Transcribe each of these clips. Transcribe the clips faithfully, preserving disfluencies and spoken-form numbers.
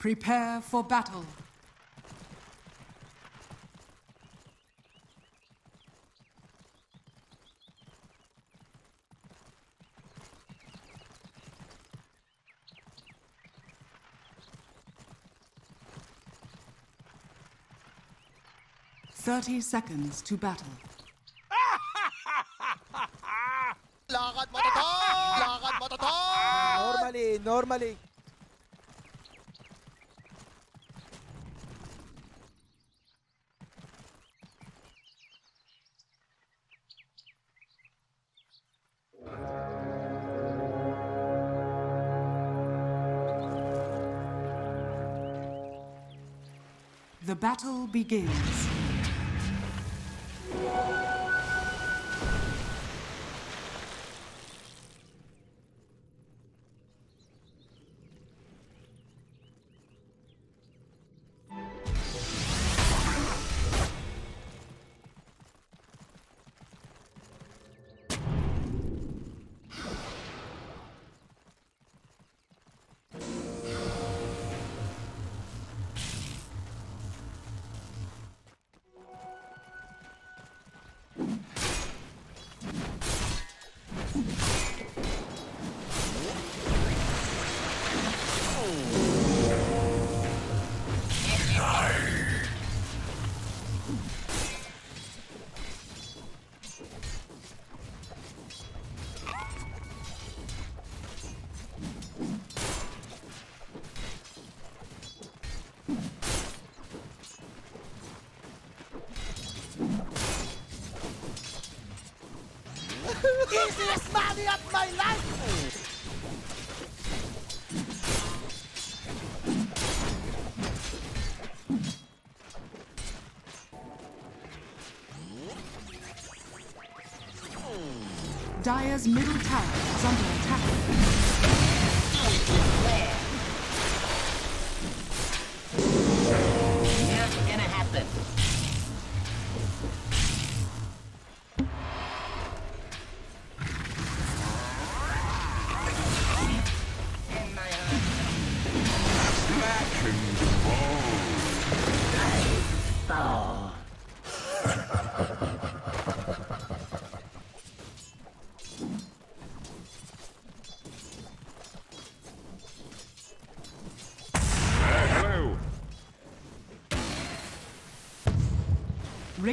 Prepare for battle. Thirty seconds to battle. Normally, normally. The battle begins. Easiest money of my life! Dire's middle tower is under attack. Not gonna happen.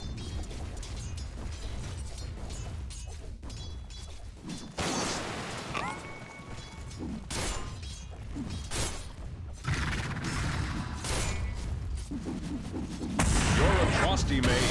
middle tower is under attack. You're a frosty maid.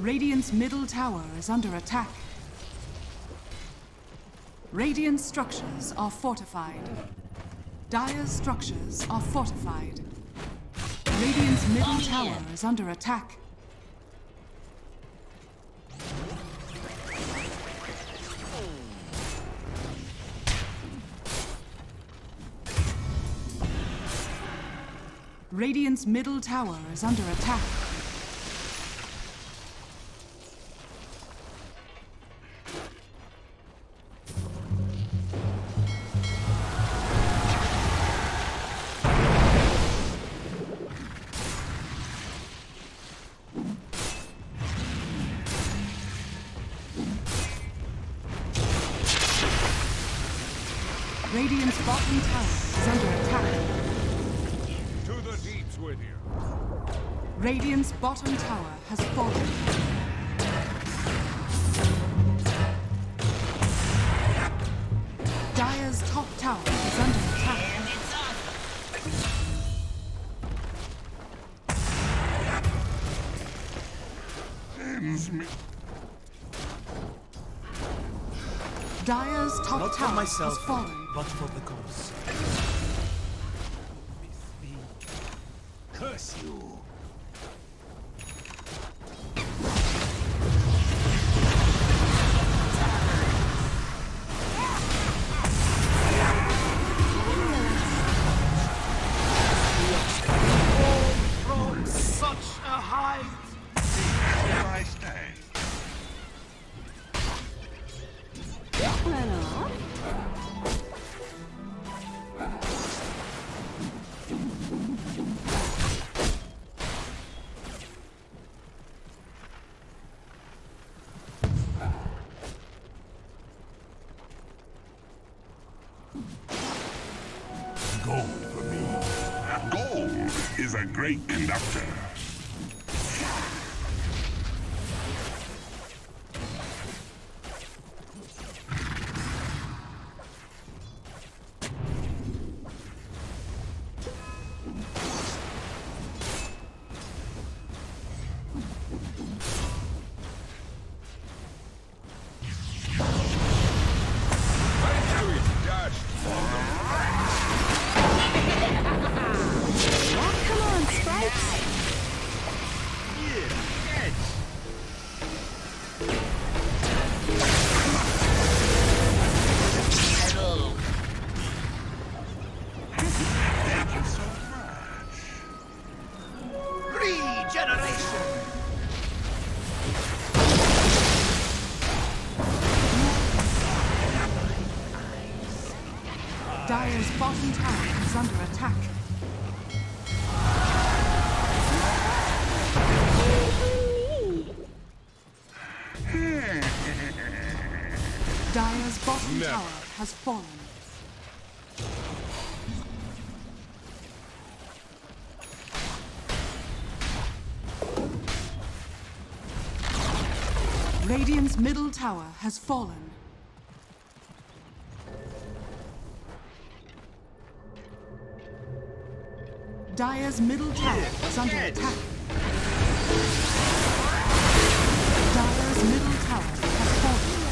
Radiant's middle tower is under attack. Radiant's structures are fortified. Dire's structures are fortified. Radiant's middle tower is under attack. Radiant's middle tower is under attack. Radiant's bottom tower is under attack. To the deeps with you. Radiant's bottom tower has fallen. Dire's top tower has fallen. Not for myself, but for the cause. Curse you! A great conductor. Dire's bottom tower is under attack. Dire's bottom Never. tower has fallen. Radiant's middle tower has fallen. Dire's middle tower is under attack. Dire's middle tower has fallen.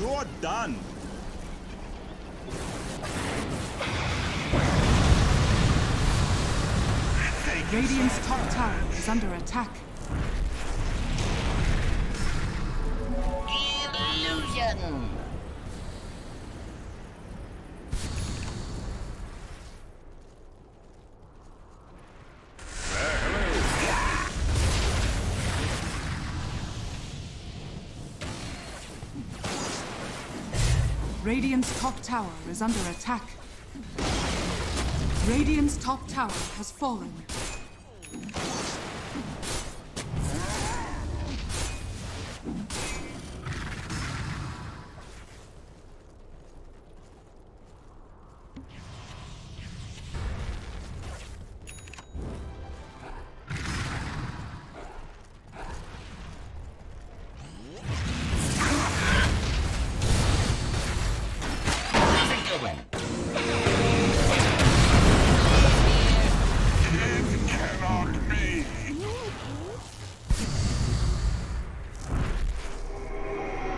You're done. Radiant's top tower is under attack. Radiant's top tower is under attack. Radiant's top tower has fallen. Radiant's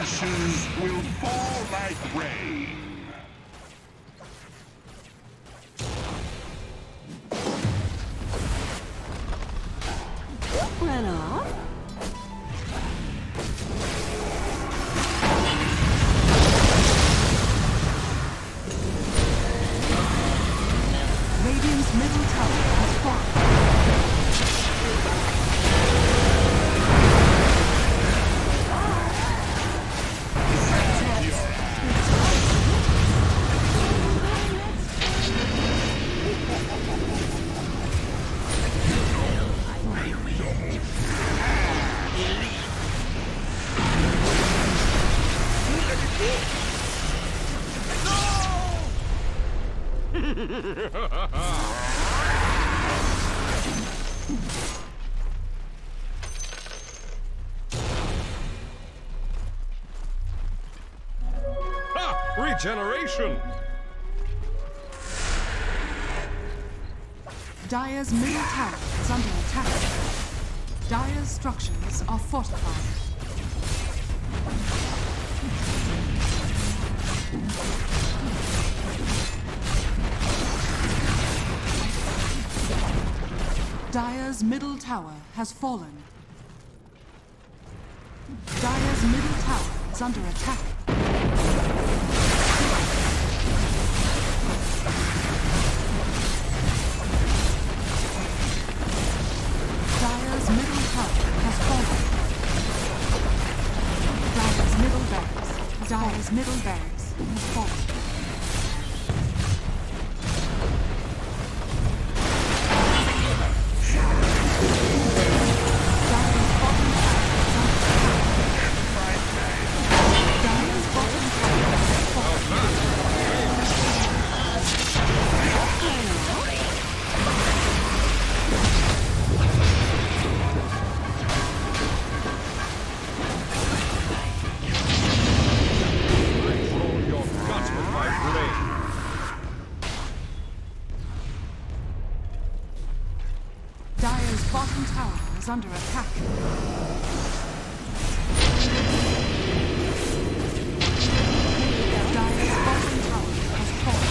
ashes will fall like rain. Run off? Radiant's middle tower has fallen. Ha! Regeneration. Dire's middle tower is under attack. Dire's structures are fortified. Dire's middle tower has fallen. Dire's middle tower is under attack. Dire's middle tower has fallen. Dire's middle barracks. Dire's middle barracks has fallen. Under attack. Dire's bottom tower has fallen.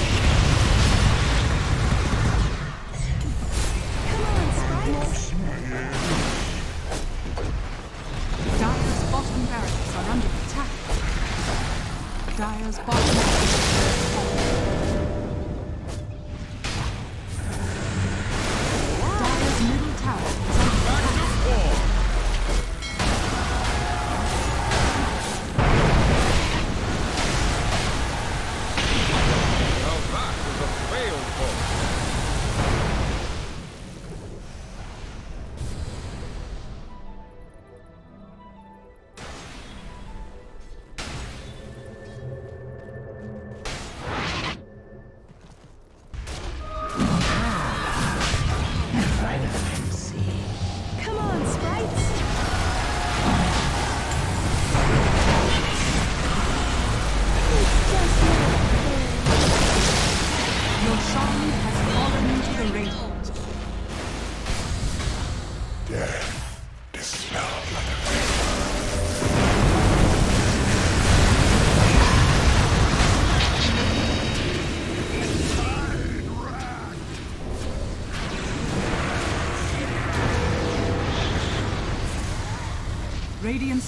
Dire's bottom barracks are under attack. Dire's bottom barracks has fallen. Dire's middle tower is under attack. Radiant's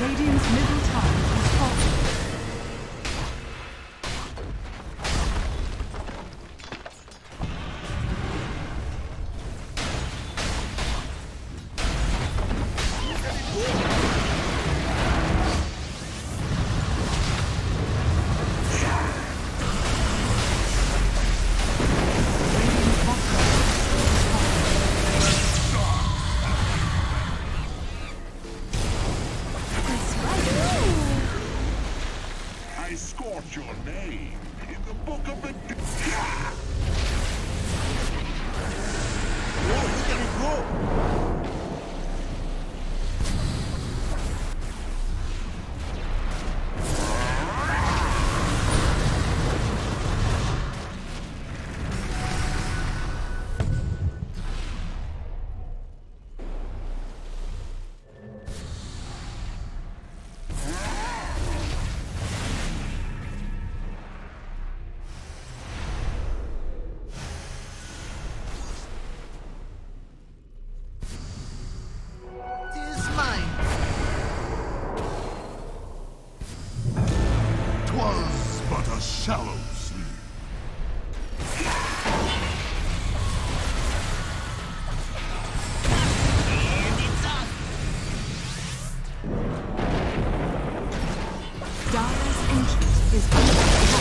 Radiant's middle tower is your name in the book of the dead. Yeah. Oh, look at it go. Shallow sleep. And it's up. Dyer's entrance is under attack.